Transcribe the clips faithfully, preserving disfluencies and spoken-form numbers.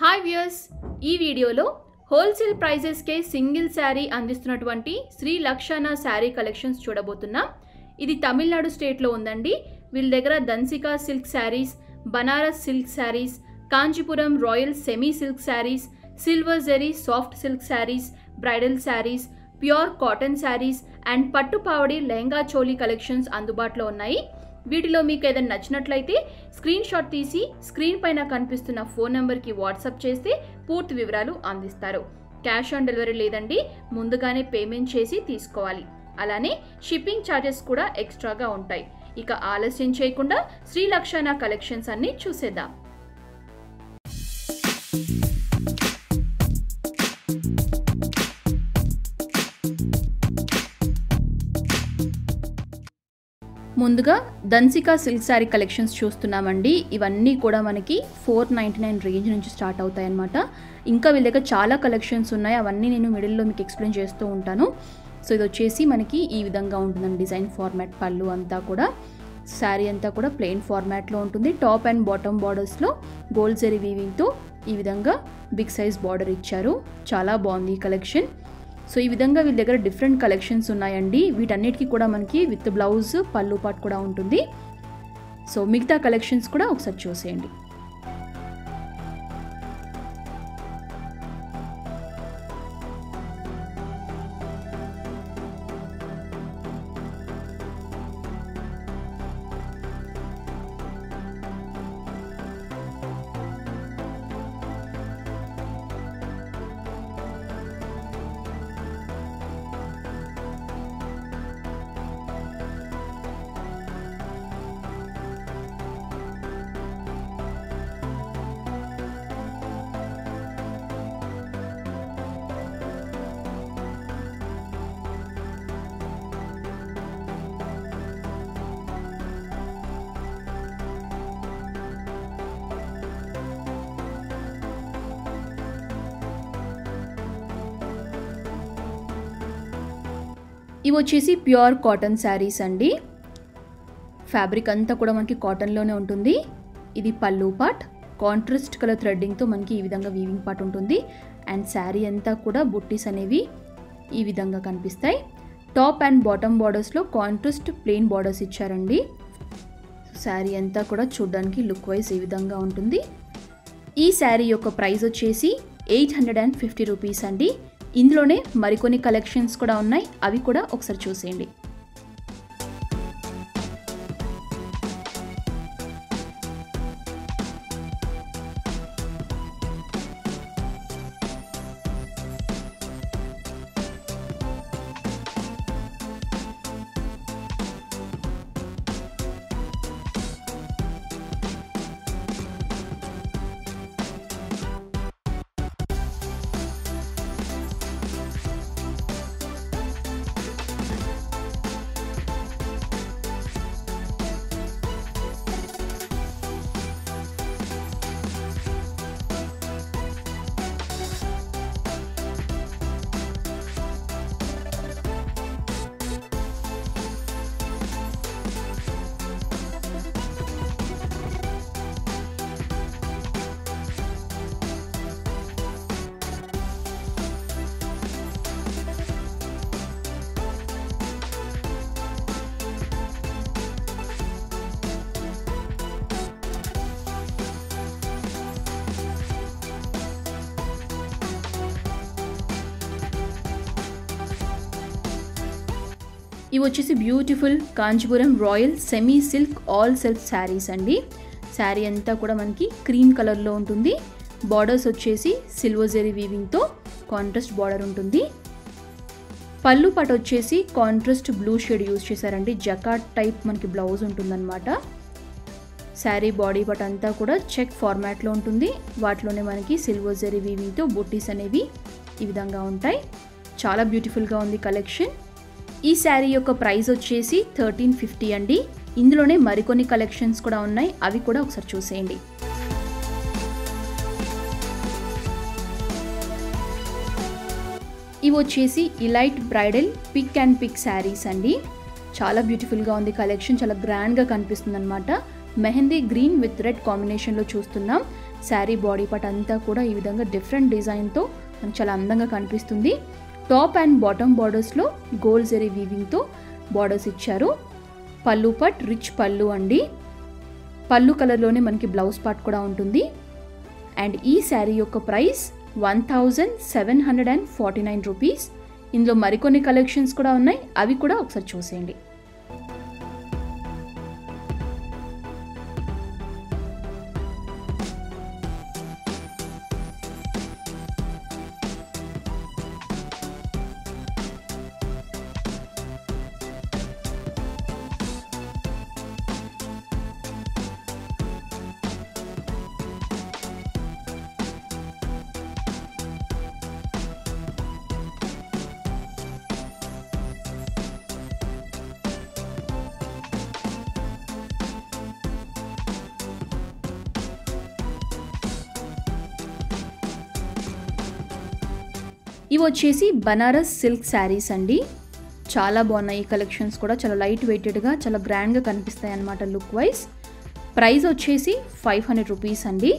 High viewers video लो wholesale prices के single sari अंदिस्तुन्नटुवंटि श्री लक्षणा सारी कलेक्शन्स चूडबोतुन्नाम। इदी तमिलनाडु स्टेट लो उंदंडी। वील दग्गर दंसिका silk saris, Banaras silk saris, Kanchipuram royal semi silk saris, silver zari soft silk saris, bridal saris, pure cotton saris and पट्टु पावडी लहंगा चोली कलेक्शन्स अंदुबाटुलो उन्नायि। వీటిలో మీకు ఏదైనా నచ్చినట్లయితే స్క్రీన్ షాట్ తీసి స్క్రీన్ పైన కనిపిస్తున్న ఫోన్ నంబర్ కి వాట్సాప్ చేస్తే పూర్తి వివరాలు అందిస్తారు। క్యాష్ ఆన్ డెలివరీ లేదండి, ముందుగానే పేమెంట్ చేసి తీసుకోవాలి। అలానే షిప్పింగ్ ఛార్జెస్ కూడా ఎక్స్ట్రాగా ఉంటాయి। ఇక ఆలస్యం చేయకుండా శ్రీ లక్షణ కలెక్షన్స్ అన్ని చూసేద్దాం। ముందుగా దన్సికా సిల్క్ సారీ కలెక్షన్స్ చూస్తున్నామండి। ఇవన్నీ కూడా మనకి నాలుగు వందల తొంభై తొమ్మిది రేంజ్ నుంచి స్టార్ట్ అవుతాయి అన్నమాట। ఇంకా వీళ్ళ దగ్గర చాలా కలెక్షన్స్ ఉన్నాయి, అవన్నీ నేను మిడిల్ లో మీకు ఎక్స్‌ప్లెయిన్ చేస్తూ ఉంటాను। సో ఇది వచ్చేసి మనకి ఈ విధంగా ఉంటుందండి డిజైన్ ఫార్మాట్। పల్లు అంతా కూడా సారీ అంతా కూడా ప్లెయిన్ ఫార్మాట్ లో ఉంటుంది। టాప్ అండ్ బాటమ్ బోర్డర్స్ లో గోల్డ్ జరీ వీవింగ్ తో ఈ విధంగా బిగ్ సైజ్ బోర్డర్ ఇచ్చారు। చాలా బాగుంది ఈ కలెక్షన్। సో ఈ విధంగా వీళ్ళ దగ్గర డిఫరెంట్ కలెక్షన్స్ ఉన్నాయండి। వీటన్నిటికీ కూడా మనకి విత్ బ్లౌజ్ పల్లు పార్ట్ కూడా ఉంటుంది। సో మిగతా కలెక్షన్స్ కూడా ఒకసారి చూసేయండి। ఇవి వచ్చేసి ప్యూర్ కాటన్ సారీస్ అండి। ఫ్యాబ్రిక్ అంతా కూడా మనకి కాటన్ లోనే ఉంటుంది। ఇది pallu part, contrast colour threading తో మనకి ఈ విధంగా వీవింగ్ పార్ట్ ఉంటుంది। అండ్ సారీ అంతా కూడా బుట్టీస్ అనేవి ఈ విధంగా కనిపిస్తాయి। టాప్ అండ్ బాటమ్ బోర్డర్స్ లో కాంట్రాస్ట్ ప్లెయిన్ బోర్డర్స్ ఇచ్చారండి। సారీ అంతా కూడా చూడడానికి లుక్ వైస్ ఈ విధంగా ఉంటుంది। ఈ సారీ యొక్క ప్రైస్ వచ్చేసి ఎనిమిది వందల యాభై రూపాయస్ అండి। ఇందులోనే మరికొన్ని కలెక్షన్స్ కూడా ఉన్నాయి, అవి కూడా ఒకసారి చూసేయండి। ఇవి వచ్చేసి beautiful Kanchipuram royal semi silk all self saris అండి। సారీ అంతా కూడా మనకి క్రీమ్ కలర్ లో ఉంటుంది। బోర్డర్స్ వచ్చేసి సిల్వర్ జరీ వీవింగ్ తో కాంట్రాస్ట్ బోర్డర్ ఉంటుంది। పల్లు పట్ వచ్చేసి కాంట్రాస్ట్ బ్లూ షేడ్ యూస్ చేశారండి। జకార్డ్ టైప్ మనకి బ్లౌజ్ ఉంటుందన్నమాట। సారీ బాడీ పట్ అంతా కూడా చెక్ ఫార్మాట్ లో ఉంటుంది। వాటిలోనే మనకి సిల్వర్ జరీ వీవింగ్ తో బుట్టీస్ అనేవి ఈ విధంగా ఉంటాయి। చాలా బ్యూటిఫుల్ గా ఉంది కలెక్షన్। ఈ సారీ యొక్క ప్రైస్ వచ్చేసి పన్నెండు వందల యాభై అండి। ఇందులోనే మరికొన్ని కలెక్షన్స్ కూడా ఉన్నాయి, అవి కూడా ఒకసారి చూసేయండి। ఇవి వచ్చేసి elite bridal pick and pick saris అండి। చాలా బ్యూటిఫుల్ గా ఉంది కలెక్షన్, చాలా గ్రాండ్ గా కనిపిస్తుంది అన్నమాట। Mehndi green with red combination లో చూస్తున్నాం। శారీ బాడీ పార్ట్ అంతా కూడా ఈ విధంగా డిఫరెంట్ డిజైన్ తో మనకు చాలా అందంగా కనిపిస్తుంది. టాప్ అండ్ బాటమ్ బోర్డర్స్ లో గోల్డ్ జరీ వీవింగ్ తో బోర్డర్స్ ఇచ్చారు. పల్లు పార్ట్ రిచ్ పల్లు అండి. పల్లు కలర్ లోనే మనకి బ్లౌజ్ పార్ట్ కూడా ఉంటుంది. అండ్ ఈ శారీ యొక్క price one thousand seven hundred and forty nine. ఇందులో మరికొన్ని కలెక్షన్స్ కూడా ఉన్నాయి, అవి కూడా ఒకసారి చూసేయండి. ఇవి వచ్చేసి బనారస్ సిల్క్ శారీస్ అండి. చాలా బాగున్నాయి ఈ కలెక్షన్స్ కూడా. చాలా లైట్ వెయిటెడ్గా చాలా గ్రాండ్గా కనిపిస్తాయి అన్నమాట లుక్ వైజ్. ప్రైస్ వచ్చేసి ఫైవ్ హండ్రెడ్ రూపీస్ అండి.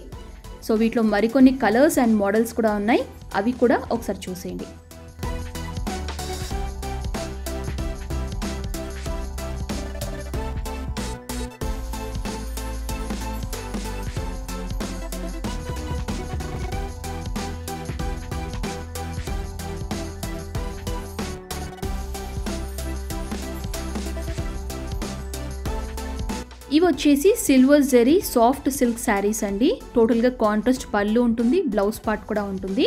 సో వీటిలో మరికొన్ని కలర్స్ అండ్ మోడల్స్ కూడా ఉన్నాయి, అవి కూడా ఒకసారి చూసేయండి. ఇవి వచ్చేసి silver zari soft silk saris అండి. టోటల్గా కాంట్రాస్ట్ పళ్ళు ఉంటుంది, బ్లౌజ్ పార్ట్ కూడా ఉంటుంది.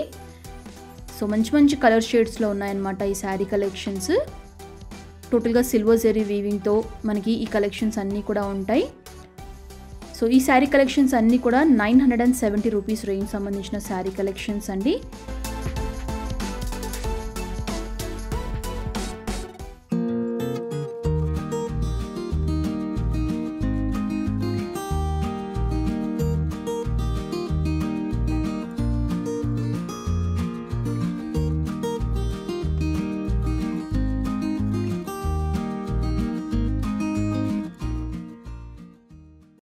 సో మంచి మంచి కలర్ షేడ్స్లో ఉన్నాయన్నమాట ఈ శారీ కలెక్షన్స్. టోటల్గా సిల్వర్ జరీ వీవింగ్తో మనకి ఈ కలెక్షన్స్ అన్నీ కూడా ఉంటాయి. సో ఈ శారీ కలెక్షన్స్ అన్నీ కూడా nine hundred and seventy rupees range సంబంధించిన శారీ కలెక్షన్స్ అండి.